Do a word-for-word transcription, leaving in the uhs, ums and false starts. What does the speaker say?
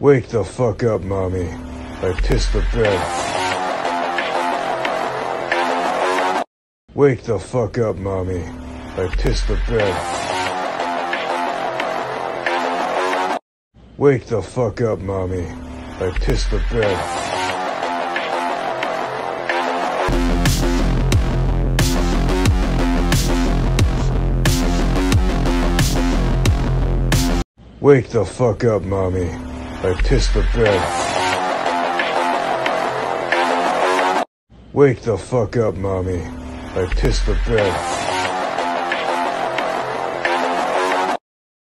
Wake the fuck up, mommy. I pissed the bed. Wake the fuck up, mommy. I pissed the bed. Wake the fuck up, mommy. I pissed the bed. Wake the fuck up, mommy. I pissed the bed. Wake the fuck up, mommy. I pissed the bed.